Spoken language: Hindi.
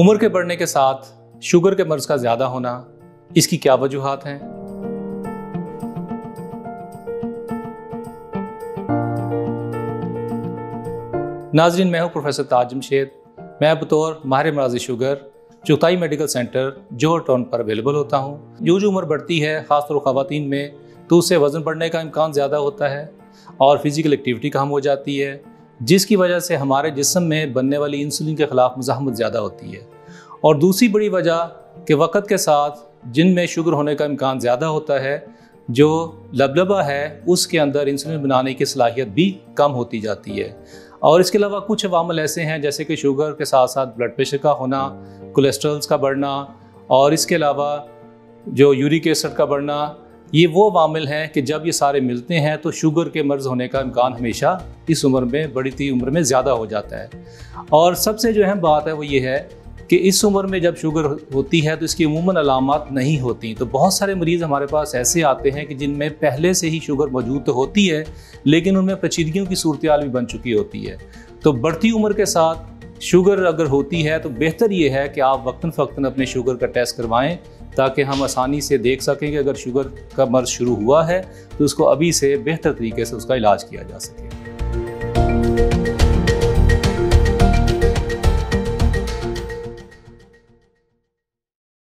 उम्र के बढ़ने के साथ शुगर के मर्ज का ज़्यादा होना, इसकी क्या वजूहात हैं? नाज़रीन, मैं हूं प्रोफेसर ताजमशेद। मैं बतौर माहिर मराज़ sugar Chughtai medical centre Johar town पर अवेलेबल होता हूं। जो उम्र बढ़ती है ख़ासतौर ख़वातीन में, तो उससे वज़न बढ़ने का इम्कान ज़्यादा होता है और फिज़िकल एक्टिविटी कम हो जाती है, जिसकी वजह से हमारे जिस्म में बनने वाली इंसुलिन के ख़िलाफ़ मुज़ाहमत ज़्यादा होती है। और दूसरी बड़ी वजह कि वक़्त के साथ जिनमें शुगर होने का इम्कान ज़्यादा होता है, जो लबलबा है उसके अंदर इंसुलिन बनाने की सलाहियत भी कम होती जाती है। और इसके अलावा कुछ अवामल ऐसे हैं जैसे कि शुगर के साथ साथ ब्लड प्रेशर का होना, कोलेस्ट्रॉल्स का बढ़ना और इसके अलावा जो यूरिक एसिड का बढ़ना, ये वो अवामिल हैं कि जब ये सारे मिलते हैं तो शुगर के मर्ज़ होने का इम्कान हमेशा इस उम्र में, बढ़ती उम्र में ज़्यादा हो जाता है। और सबसे जो अहम बात है वो ये है कि इस उम्र में जब शुगर होती है तो इसकी अमूमन अलामत नहीं होती। तो बहुत सारे मरीज़ हमारे पास ऐसे आते हैं कि जिनमें पहले से ही शुगर मौजूद तो होती है, लेकिन उनमें पेचीदगियों की सूरत भी बन चुकी होती है। तो बढ़ती उम्र के साथ शुगर अगर होती है तो बेहतर ये है कि आप वक्ता फ़क्ता अपने शुगर का टेस्ट करवाएँ, ताकि हम आसानी से देख सकें कि अगर शुगर का मर्ज़ शुरू हुआ है तो उसको अभी से बेहतर तरीके से उसका इलाज किया जा सके।